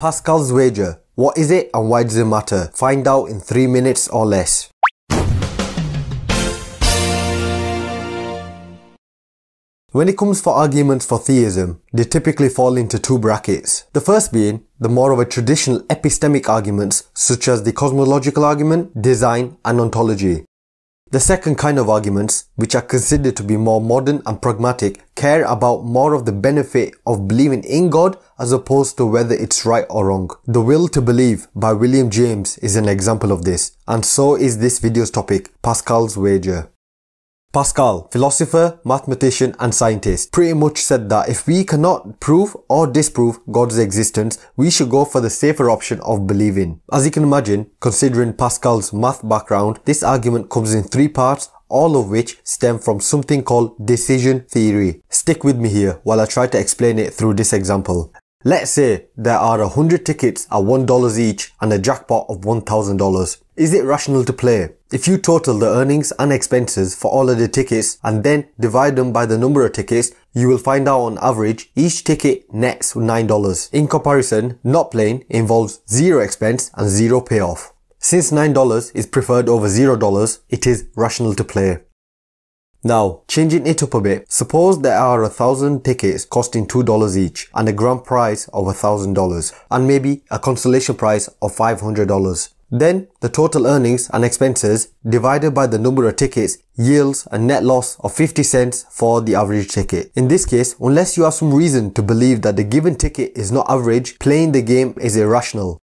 Pascal's Wager. What is it and why does it matter? Find out in 3 minutes or less. When it comes for arguments for theism, they typically fall into two brackets. The first being the more of a traditional epistemic arguments such as the cosmological argument, design and ontology. The second kind of arguments, which are considered to be more modern and pragmatic, care about more of the benefit of believing in God as opposed to whether it's right or wrong. The Will to Believe by William James is an example of this, and so is this video's topic, Pascal's Wager. Pascal, philosopher, mathematician and scientist, pretty much said that if we cannot prove or disprove God's existence, we should go for the safer option of believing. As you can imagine, considering Pascal's math background, this argument comes in 3 parts, all of which stem from something called decision theory. Stick with me here while I try to explain it through this example. Let's say there are 100 tickets at $1 each and a jackpot of $1,000. Is it rational to play? If you total the earnings and expenses for all of the tickets and then divide them by the number of tickets, you will find out on average each ticket nets $9. In comparison, not playing involves 0 expense and 0 payoff. Since $9 is preferred over $0, it is rational to play. Now, changing it up a bit, suppose there are 1,000 tickets costing $2 each and a grand prize of $1,000 and maybe a consolation prize of $500. Then, the total earnings and expenses divided by the number of tickets yields a net loss of 50 cents for the average ticket. In this case, unless you have some reason to believe that the given ticket is not average, playing the game is irrational.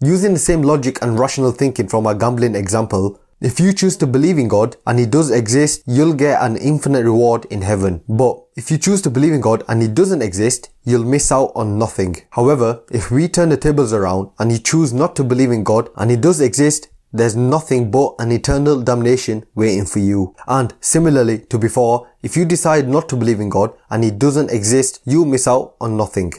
Using the same logic and rational thinking from our gambling example, if you choose to believe in God and He does exist, you'll get an infinite reward in heaven. But if you choose to believe in God and He doesn't exist, you'll miss out on nothing. However, if we turn the tables around and you choose not to believe in God and He does exist, there's nothing but an eternal damnation waiting for you. And similarly to before, if you decide not to believe in God and He doesn't exist, you'll miss out on nothing.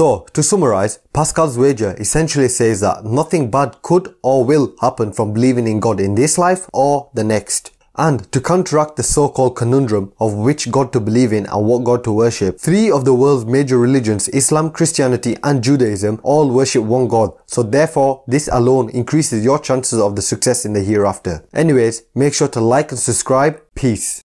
So, to summarize, Pascal's Wager essentially says that nothing bad could or will happen from believing in God in this life or the next. And to counteract the so-called conundrum of which God to believe in and what God to worship, 3 of the world's major religions, Islam, Christianity and Judaism, all worship one God. So therefore, this alone increases your chances of the success in the hereafter. Anyways, make sure to like and subscribe. Peace.